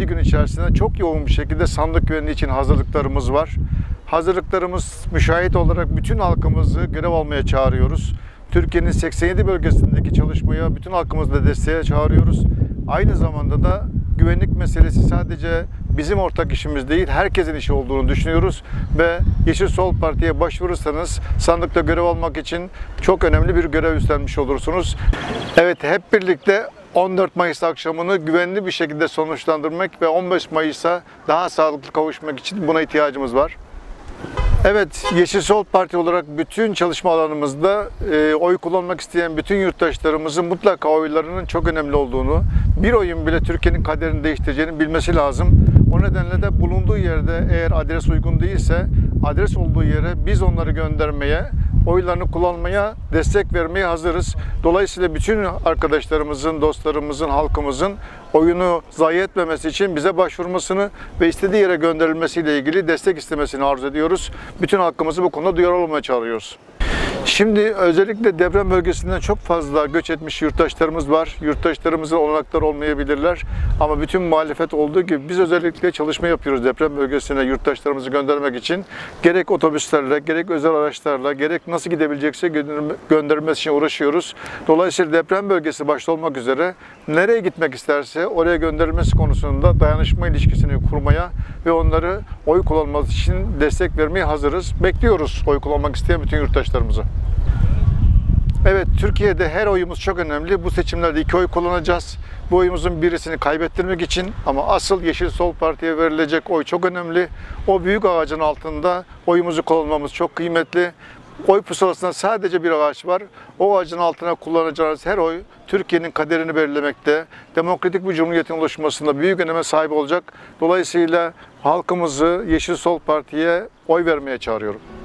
7 gün içerisinde çok yoğun bir şekilde sandık güvenliği için hazırlıklarımız var. Hazırlıklarımız müşahit olarak bütün halkımızı görev almaya çağırıyoruz. Türkiye'nin 87 bölgesindeki çalışmaya bütün halkımızı da desteğe çağırıyoruz. Aynı zamanda da güvenlik meselesi sadece bizim ortak işimiz değil, herkesin işi olduğunu düşünüyoruz ve Yeşil Sol Parti'ye başvurursanız sandıkta görev almak için çok önemli bir görev üstlenmiş olursunuz. Evet, hep birlikte 14 Mayıs akşamını güvenli bir şekilde sonuçlandırmak ve 15 Mayıs'a daha sağlıklı kavuşmak için buna ihtiyacımız var. Evet, Yeşil Sol Parti olarak bütün çalışma alanımızda oy kullanmak isteyen bütün yurttaşlarımızın mutlaka oylarının çok önemli olduğunu, bir oyun bile Türkiye'nin kaderini değiştireceğini bilmesi lazım. O nedenle de bulunduğu yerde eğer adres uygun değilse, adres olduğu yere biz onları göndermeye, oylarını kullanmaya, destek vermeye hazırız. Dolayısıyla bütün arkadaşlarımızın, dostlarımızın, halkımızın oyunu zayi etmemesi için bize başvurmasını ve istediği yere gönderilmesiyle ilgili destek istemesini arzu ediyoruz. Bütün halkımızı bu konuda duyarlı olmaya çağırıyoruz. Şimdi özellikle deprem bölgesinden çok fazla göç etmiş yurttaşlarımız var. Yurttaşlarımızın olanakları olmayabilirler ama bütün muhalefet olduğu gibi biz özellikle çalışma yapıyoruz deprem bölgesine yurttaşlarımızı göndermek için. Gerek otobüslerle, gerek özel araçlarla, gerek nasıl gidebilecekse gönderilmesi için uğraşıyoruz. Dolayısıyla deprem bölgesi başta olmak üzere nereye gitmek isterse oraya gönderilmesi konusunda dayanışma ilişkisini kurmaya ve onları oy kullanması için destek vermeye hazırız. Bekliyoruz oy kullanmak isteyen bütün yurttaşlarımızı. Evet, Türkiye'de her oyumuz çok önemli. Bu seçimlerde 2 oy kullanacağız. Bu oyumuzun birisini kaybettirmek için ama asıl Yeşil Sol Parti'ye verilecek oy çok önemli. O büyük ağacın altında oyumuzu kullanmamız çok kıymetli. Oy pusulasında sadece bir ağaç var. O ağacın altına kullanacağınız her oy Türkiye'nin kaderini belirlemekte, demokratik bir cumhuriyetin oluşmasında büyük öneme sahip olacak. Dolayısıyla halkımızı Yeşil Sol Parti'ye oy vermeye çağırıyorum.